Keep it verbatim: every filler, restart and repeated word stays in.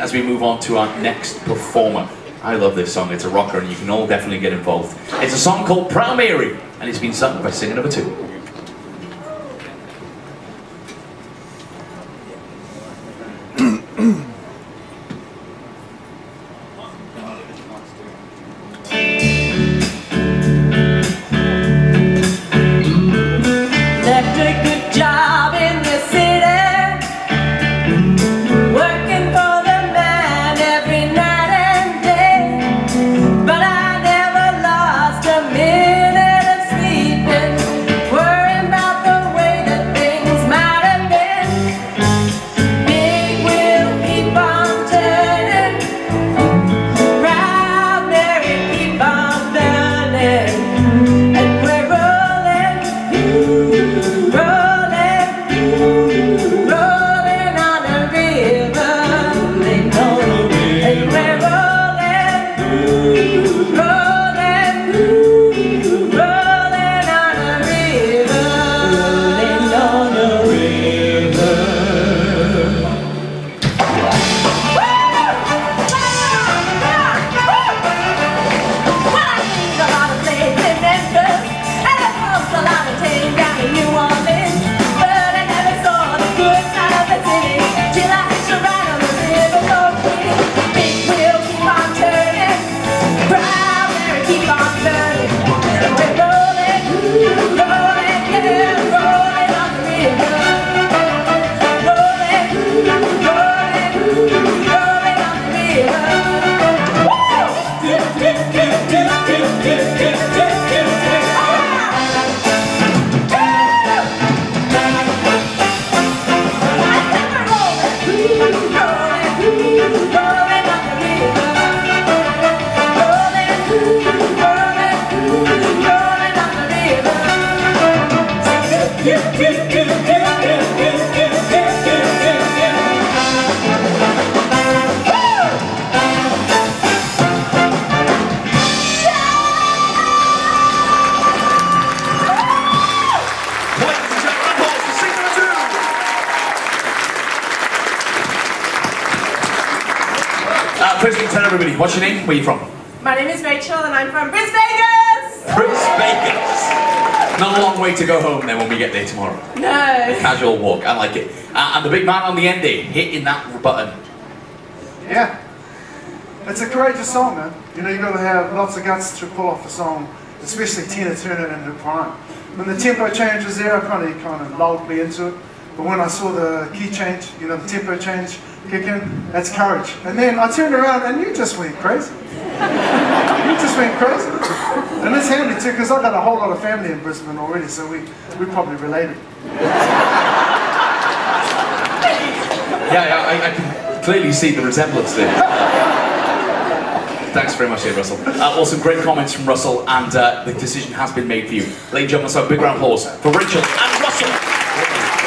As we move on to our next performer, I love this song, it's a rocker and you can all definitely get involved. It's a song called Proud Mary and it's been sung by singer number two. First, tell everybody, what's your name? Where are you from? My name is Rachel and I'm from Brisbane! Brisbane! Not a long way to go home then when we get there tomorrow. No! A casual walk, I like it. Uh, and the big man on the end there, hitting that button. Yeah. It's a courageous song, man. You know, you've got to have lots of guts to pull off a song, especially Tina Turner in her prime. When the tempo changes there, I kind of, kind of lulled me into it. But when I saw the key change, you know, the tempo change kick in, that's courage. And then I turned around and you just went crazy. You just went crazy. And it's handy too, because I've got a whole lot of family in Brisbane already, so we, we're probably related. Yeah, I, I can clearly see the resemblance there. Thanks very much, here, Russell. Uh, also, great comments from Russell, and uh, the decision has been made for you. Ladies and gentlemen, so a big round of applause for Rachel and Russell.